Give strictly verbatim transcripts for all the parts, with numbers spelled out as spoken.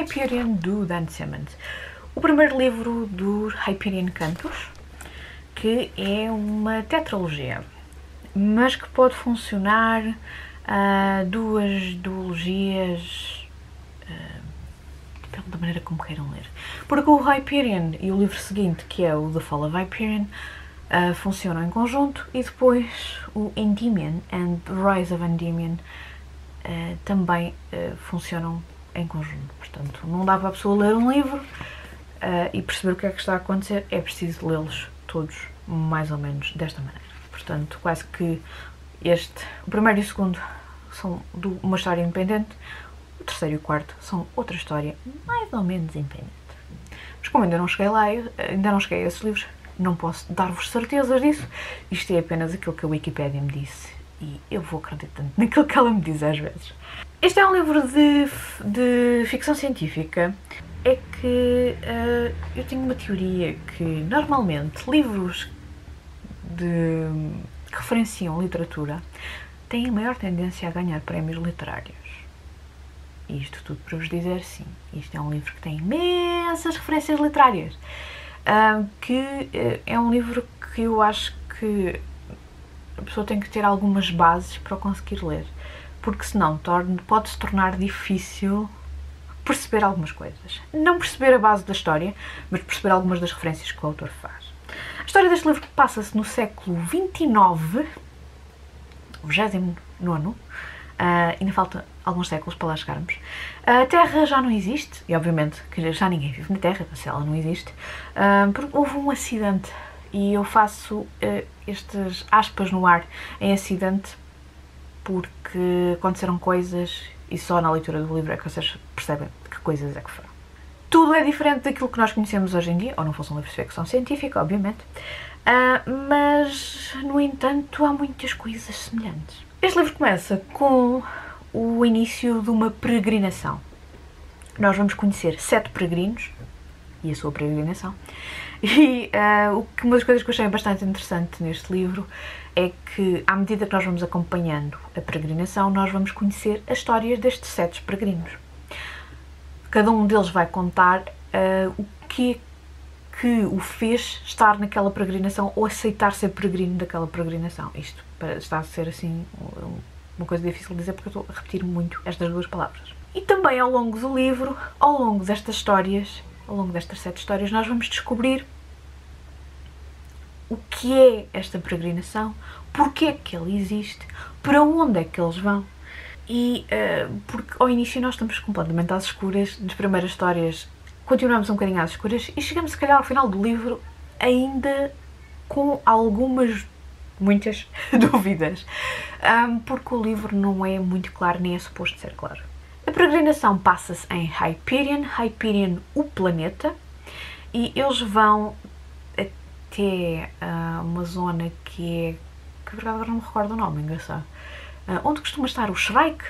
Hyperion, do Dan Simmons. O primeiro livro do Hyperion Cantos, que é uma tetralogia, mas que pode funcionar uh, duas duologias uh, da maneira como queiram ler. Porque o Hyperion e o livro seguinte, que é o The Fall of Hyperion, uh, funcionam em conjunto, e depois o Endymion and The Rise of Endymion uh, também uh, funcionam em conjunto. Portanto, não dá para a pessoa ler um livro uh, e perceber o que é que está a acontecer, é preciso lê-los todos mais ou menos desta maneira. Portanto, quase que este, o primeiro e o segundo são de uma história independente, o terceiro e o quarto são outra história mais ou menos independente. Mas como ainda não cheguei lá, ainda não cheguei a esses livros, não posso dar-vos certezas disso. Isto é apenas aquilo que a Wikipédia me disse e eu vou acreditando naquilo que ela me diz às vezes. Este é um livro de, de ficção científica. É que uh, eu tenho uma teoria que normalmente livros de, que referenciam literatura têm a maior tendência a ganhar prémios literários. E isto tudo para vos dizer, sim, isto é um livro que tem imensas referências literárias, uh, que uh, é um livro que eu acho que a pessoa tem que ter algumas bases para o conseguir ler, porque senão pode-se tornar difícil perceber algumas coisas. Não perceber a base da história, mas perceber algumas das referências que o autor faz. A história deste livro passa-se no século vinte e nove, vigésimo nono, uh, ainda falta alguns séculos para lá chegarmos. A Terra já não existe, e obviamente que já ninguém vive na Terra, se ela não existe, uh, porque houve um acidente, e eu faço uh, estas aspas no ar em acidente, porque aconteceram coisas e só na leitura do livro é que vocês percebem que coisas é que foram. Tudo é diferente daquilo que nós conhecemos hoje em dia, ou não fosse um livro de ficção científica, obviamente, uh, mas, no entanto, há muitas coisas semelhantes. Este livro começa com o início de uma peregrinação. Nós vamos conhecer sete peregrinos e a sua peregrinação, e uh, uma das coisas que eu achei bastante interessante neste livro é que, à medida que nós vamos acompanhando a peregrinação, nós vamos conhecer as histórias destes sete peregrinos. Cada um deles vai contar uh, o que que o fez estar naquela peregrinação ou aceitar ser peregrino daquela peregrinação. Isto está a ser assim uma coisa difícil de dizer, porque eu estou a repetir muito estas duas palavras. E também ao longo do livro, ao longo destas histórias, ao longo destas sete histórias, nós vamos descobrir o que é esta peregrinação, porque é que ela existe, para onde é que eles vão. E uh, porque ao início nós estamos completamente às escuras, nas primeiras histórias continuamos um bocadinho às escuras e chegamos, se calhar, ao final do livro ainda com algumas, muitas dúvidas, um, porque o livro não é muito claro, nem é suposto ser claro. A peregrinação passa-se em Hyperion, Hyperion o planeta, e eles vão até uh, uma zona que é, que por acaso não me recordo o nome, engraçado, uh, onde costuma estar o Shrike,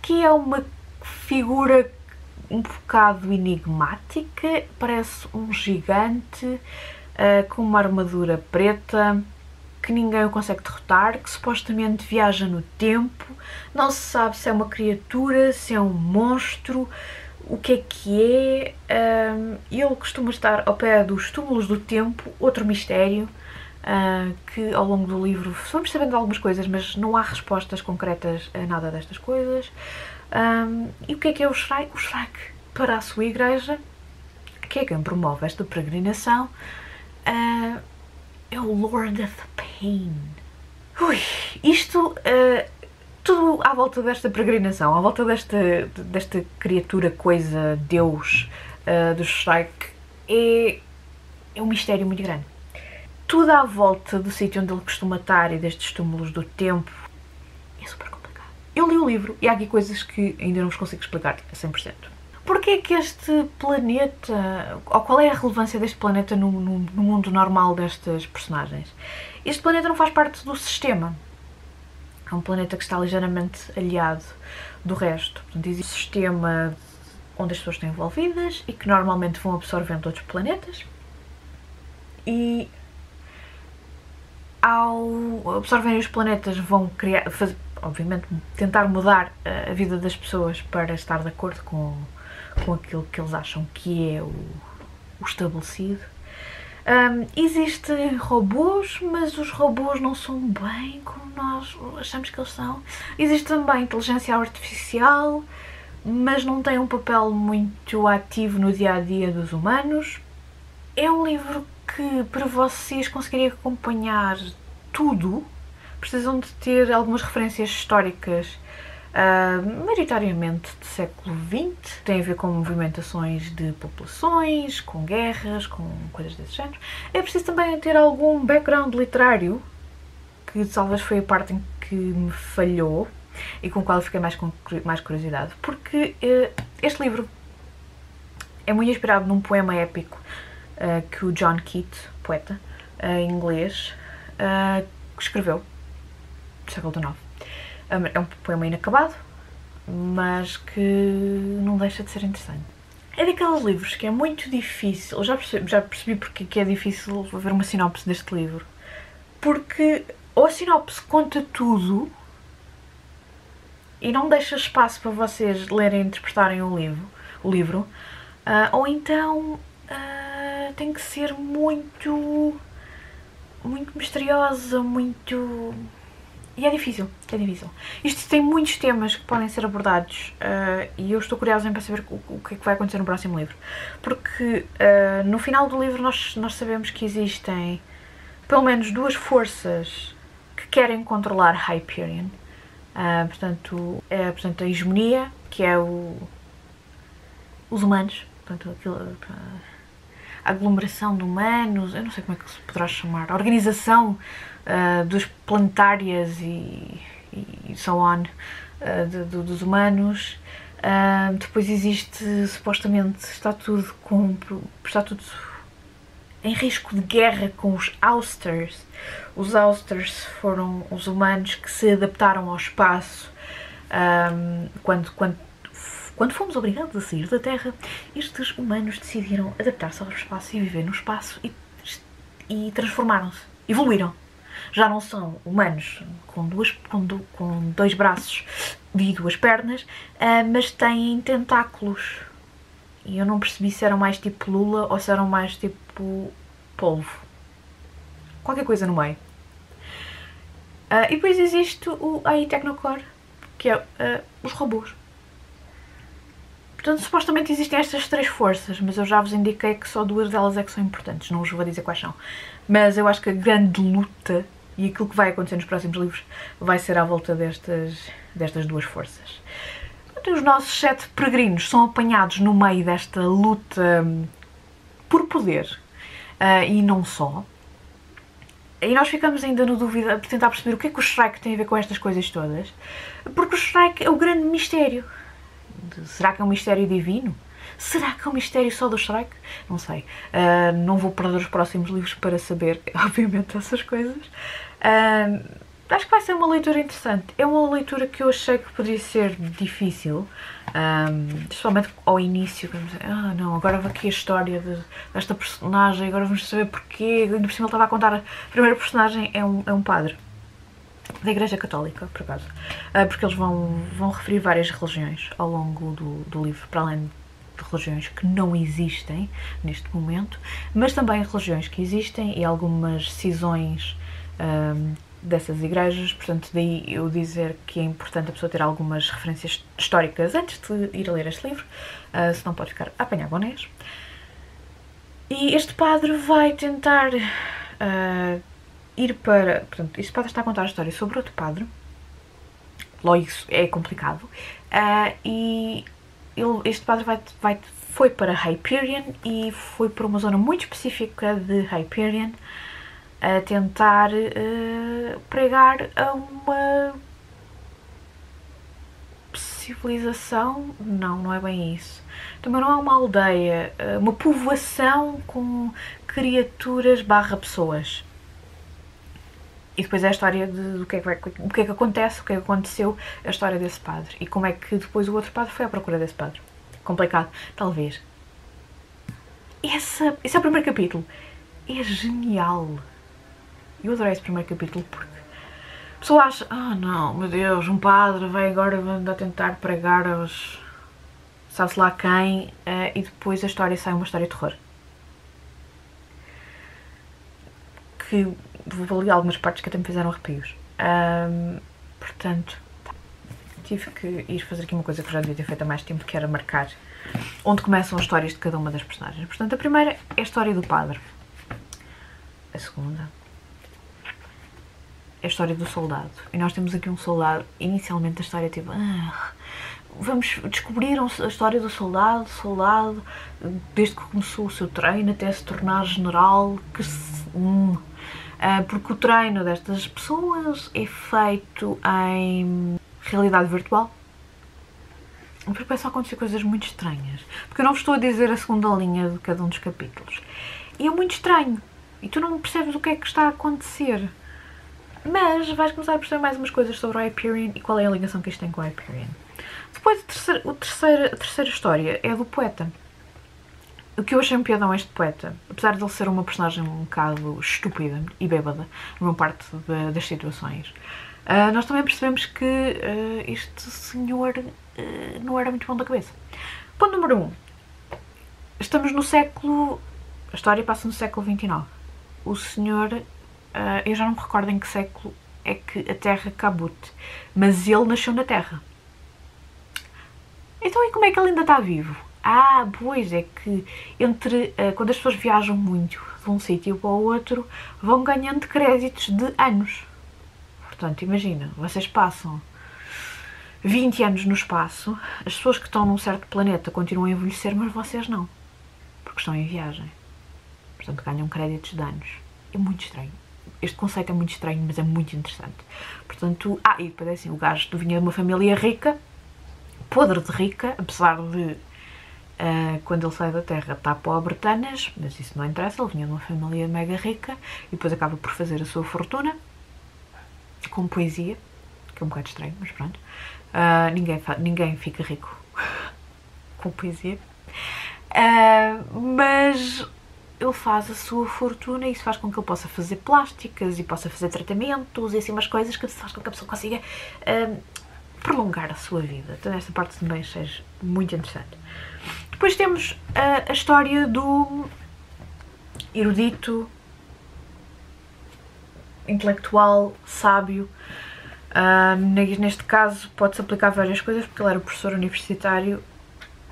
que é uma figura um bocado enigmática, parece um gigante uh, com uma armadura preta, que ninguém o consegue derrotar, que supostamente viaja no tempo. Não se sabe se é uma criatura, se é um monstro, o que é que é. Um, ele costuma estar ao pé dos túmulos do tempo, outro mistério, uh, que ao longo do livro vamos sabendo algumas coisas, mas não há respostas concretas a nada destas coisas. Um, e o que é que é o Shrike? O Shrike, para a sua igreja, que é quem promove esta peregrinação, uh, é o Lord of the Pain. Ui, isto, uh, tudo à volta desta peregrinação, à volta desta, desta criatura, coisa, Deus, uh, do Shrike, é, é um mistério muito grande. Tudo à volta do sítio onde ele costuma estar e destes túmulos do tempo é super complicado. Eu li o livro e há aqui coisas que ainda não vos consigo explicar a cem por cento. Porquê é que este planeta, ou qual é a relevância deste planeta no, no, no mundo normal destas personagens? Este planeta não faz parte do sistema. É um planeta que está ligeiramente aliado do resto. Portanto, existe um sistema onde as pessoas estão envolvidas e que normalmente vão absorvendo outros planetas. E ao absorverem os planetas vão criar, fazer, obviamente, tentar mudar a vida das pessoas para estar de acordo com com aquilo que eles acham que é o, o estabelecido. Um, existem robôs, mas os robôs não são bem como nós achamos que eles são. Existe também inteligência artificial, mas não tem um papel muito ativo no dia-a-dia dos humanos. É um livro que, para vocês conseguirem acompanhar tudo, precisam de ter algumas referências históricas, uh, maioritariamente do século vinte. Tem a ver com movimentações de populações, com guerras, com coisas desse género. É preciso também ter algum background literário, que talvez foi a parte em que me falhou e com a qual eu fiquei mais, com, mais curiosidade, porque uh, este livro é muito inspirado num poema épico uh, que o John Keats, poeta uh, inglês, uh, escreveu do século dezenove. É um poema inacabado, mas que não deixa de ser interessante. É daqueles livros que é muito difícil, eu já percebi, já percebi porque que é difícil haver uma sinopse deste livro, porque ou a sinopse conta tudo e não deixa espaço para vocês lerem e interpretarem o livro, o livro uh, ou então uh, tem que ser muito, muito misteriosa, muito... E é difícil, é difícil. Isto tem muitos temas que podem ser abordados uh, e eu estou curiosa para saber o, o que é que vai acontecer no próximo livro. Porque uh, no final do livro nós, nós sabemos que existem pelo menos duas forças que querem controlar Hyperion. Uh, portanto, é, portanto, a hegemonia, que é o, os humanos, portanto, aquilo, a aglomeração de humanos, eu não sei como é que se poderá chamar, a organização Uh, dos planetárias e, e so on, uh, de, de, dos humanos. Uh, depois existe, supostamente, está tudo, com, está tudo em risco de guerra com os Ousters. Os Ousters foram os humanos que se adaptaram ao espaço um, quando, quando, quando fomos obrigados a sair da Terra. Estes humanos decidiram adaptar-se ao espaço e viver no espaço e, e transformaram-se, evoluíram. Já não são humanos com, duas, com, do, com dois braços e duas pernas, uh, mas têm tentáculos. E eu não percebi se eram mais tipo lula ou se eram mais tipo polvo. Qualquer coisa no meio. Uh, e depois existe o aí Tecnocore, que é uh, os robôs. Portanto, supostamente existem estas três forças, mas eu já vos indiquei que só duas delas é que são importantes, não vos vou dizer quais são. Mas eu acho que a grande luta e aquilo que vai acontecer nos próximos livros vai ser à volta destas, destas duas forças. Portanto, os nossos sete peregrinos são apanhados no meio desta luta por poder uh, e não só. E nós ficamos ainda na dúvida por tentar perceber o que é que o Shrike tem a ver com estas coisas todas, porque o Shrike é o grande mistério. Será que é um mistério divino? Será que é um mistério só do Shrike? Não sei. Uh, não vou perder os próximos livros para saber, obviamente, essas coisas. Uh, acho que vai ser uma leitura interessante. É uma leitura que eu achei que poderia ser difícil, um, principalmente ao início. Ah, não, agora vou aqui a história de, desta personagem, agora vamos saber porquê. Ainda por cima ele estava a contar. A primeira personagem é um, é um padre da Igreja Católica, por acaso, porque eles vão, vão referir várias religiões ao longo do, do livro, para além de religiões que não existem neste momento, mas também religiões que existem e algumas cisões um, dessas igrejas. Portanto, daí eu dizer que é importante a pessoa ter algumas referências históricas antes de ir a ler este livro, uh, senão pode ficar a apanhar bonés. E este padre vai tentar... Uh, ir para... Portanto, este padre está a contar a história sobre outro padre, logo isso é complicado, uh, e ele, este padre vai, vai, foi para Hyperion e foi para uma zona muito específica de Hyperion a tentar uh, pregar a uma civilização, não, não é bem isso, também não é uma aldeia, uma povoação com criaturas barra pessoas. E depois é a história de, do que é que, vai, o que é que acontece, o que é que aconteceu, a história desse padre. E como é que depois o outro padre foi à procura desse padre. Complicado, talvez. Essa, esse é o primeiro capítulo. É genial. Eu adorei esse primeiro capítulo porque a pessoa acha, ah, não, meu Deus, um padre vai agora andar a tentar pregar aos sabe-se lá quem, uh, e depois a história sai uma história de terror. Que vou ali algumas partes que até me fizeram arrepios. Um, portanto, tive que ir fazer aqui uma coisa que eu já devia ter feito há mais tempo, que era marcar onde começam as histórias de cada uma das personagens. Portanto, a primeira é a história do padre. A segunda é a história do soldado. E nós temos aqui um soldado. Inicialmente a história é tipo... Ah, vamos descobrir a história do soldado, soldado, desde que começou o seu treino até se tornar general, que se... Hum. Porque o treino destas pessoas é feito em realidade virtual. Porque começam a acontecer coisas muito estranhas. Porque eu não vos estou a dizer a segunda linha de cada um dos capítulos. E é muito estranho. E tu não percebes o que é que está a acontecer. Mas vais começar a perceber mais umas coisas sobre o Hyperion e qual é a ligação que isto tem com o Hyperion. Depois a terceira, a terceira, a terceira história é do poeta. O que eu achei um piadão a este poeta, apesar de ele ser uma personagem um bocado estúpida e bêbada, numa parte de, das situações, uh, nós também percebemos que uh, este senhor uh, não era muito bom da cabeça. Ponto número um. Estamos no século... A história passa no século vinte e nove. O senhor... Uh, eu já não me recordo em que século é que a Terra cabute, mas ele nasceu na Terra. Então e como é que ele ainda está vivo? Ah, pois é que entre uh, quando as pessoas viajam muito de um sítio para o outro, vão ganhando créditos de anos. Portanto, imagina, vocês passam vinte anos no espaço, as pessoas que estão num certo planeta continuam a envelhecer, mas vocês não, porque estão em viagem. Portanto, ganham créditos de anos. É muito estranho. Este conceito é muito estranho, mas é muito interessante. Portanto, ah, e parece assim, o gajo vinha de uma família rica, podre de rica, apesar de... Uh, quando ele sai da Terra está pobre tanas, mas isso não interessa, ele vinha de uma família mega rica e depois acaba por fazer a sua fortuna com poesia, que é um bocado estranho, mas pronto, uh, ninguém, ninguém fica rico com poesia, uh, mas ele faz a sua fortuna e isso faz com que ele possa fazer plásticas e possa fazer tratamentos e assim umas coisas que faz com que a pessoa consiga uh, prolongar a sua vida. Então esta parte também achei muito interessante. Depois temos a, a história do erudito, intelectual, sábio. Uh, neste caso pode-se aplicar várias coisas, porque ele era professor universitário.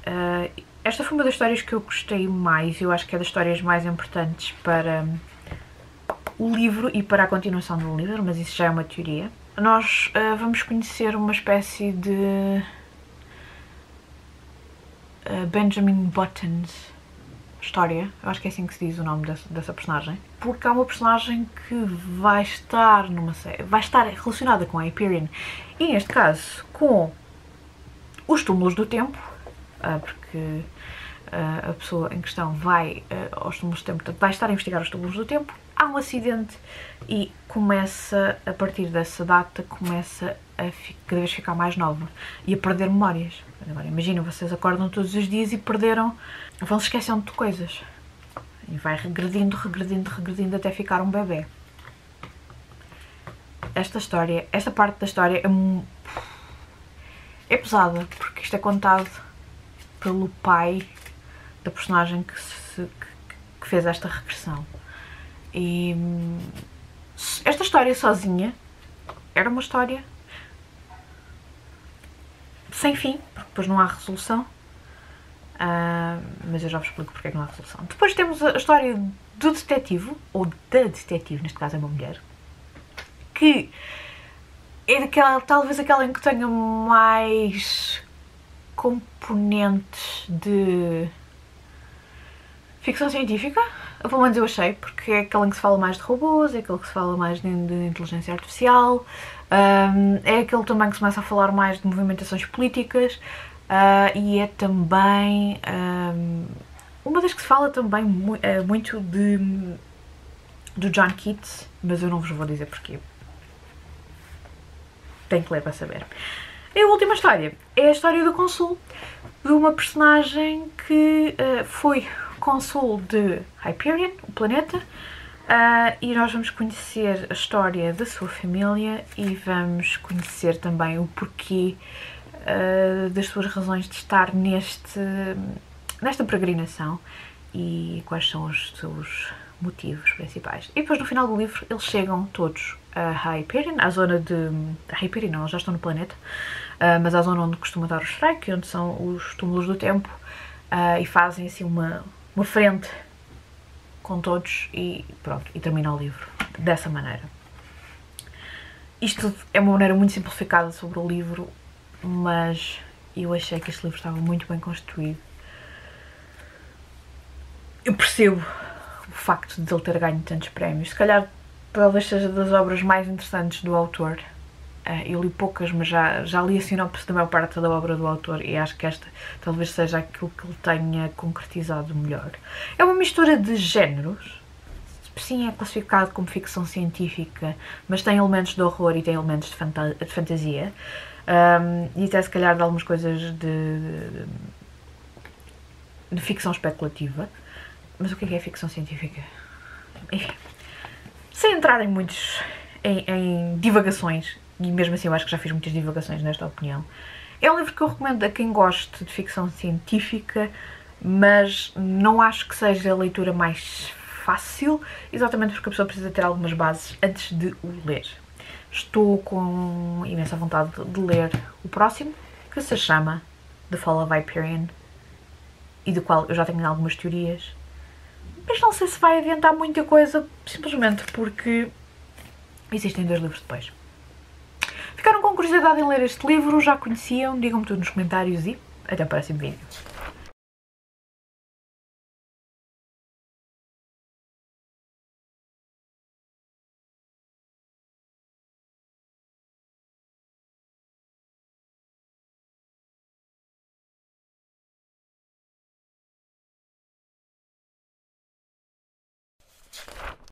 Uh, esta foi uma das histórias que eu gostei mais, eu acho que é das histórias mais importantes para um, o livro e para a continuação do livro, mas isso já é uma teoria. Nós uh, vamos conhecer uma espécie de... Benjamin Button's história, eu acho que é assim que se diz o nome dessa, dessa personagem, porque há uma personagem que vai estar numa série, vai estar relacionada com a Hyperion e neste caso com os túmulos do tempo, porque a pessoa em questão vai aos túmulos do tempo, portanto vai estar a investigar os túmulos do tempo, há um acidente e começa, a partir dessa data, começa a cada vez ficar mais nova e a perder memórias. Agora imagina, vocês acordam todos os dias e perderam, vão se esquecendo de coisas e vai regredindo, regredindo, regredindo até ficar um bebê. Esta história, esta parte da história é, é pesada, porque isto é contado pelo pai da personagem que, se, que, que fez esta regressão. E esta história sozinha era uma história sem fim, porque depois não há resolução, uh, mas eu já vos explico porque é que não há resolução. Depois temos a história do detetive, ou da detetive, neste caso é uma mulher, que é daquela, talvez aquela em que tenha mais componentes de ficção científica. Pelo menos eu achei, porque é aquele em que se fala mais de robôs, é aquele que se fala mais de, de inteligência artificial, um, é aquele também que se começa a falar mais de movimentações políticas, uh, e é também um, uma das que se fala também mu é, muito de, do John Keats, mas eu não vos vou dizer porquê. Tenho que ler para saber. E a última história é a história do Consul, de uma personagem que uh, foi Consul de Hyperion, o planeta, uh, e nós vamos conhecer a história da sua família e vamos conhecer também o porquê uh, das suas razões de estar neste, nesta peregrinação e quais são os seus motivos principais. E depois no final do livro eles chegam todos a Hyperion, à zona de... A Hyperion não, eles já estão no planeta, uh, mas à zona onde costuma estar o Shrike, onde são os túmulos do tempo, uh, e fazem assim uma, uma frente com todos e pronto, e termina o livro dessa maneira. Isto é uma maneira muito simplificada sobre o livro, mas eu achei que este livro estava muito bem construído. Eu percebo o facto de ele ter ganho tantos prémios. Se calhar talvez seja das obras mais interessantes do autor. Eu li poucas, mas já, já li a sinopse da maior parte da obra do autor e acho que esta talvez seja aquilo que ele tenha concretizado melhor. É uma mistura de géneros. Sim, é classificado como ficção científica, mas tem elementos de horror e tem elementos de, fanta de fantasia. Um, e até se calhar de algumas coisas de, de, de ficção especulativa. Mas o que é, que é ficção científica? Enfim, sem entrar em muitos em, em divagações, e mesmo assim eu acho que já fiz muitas divagações nesta opinião. É um livro que eu recomendo a quem goste de ficção científica, mas não acho que seja a leitura mais fácil, exatamente porque a pessoa precisa ter algumas bases antes de o ler. Estou com imensa vontade de ler o próximo, que se chama The Fall of Hyperion, e do qual eu já tenho algumas teorias, mas não sei se vai adiantar muita coisa, simplesmente porque existem dois livros depois. Ficaram com curiosidade em ler este livro? Já conheciam? Digam-me tudo nos comentários e até o próximo vídeo.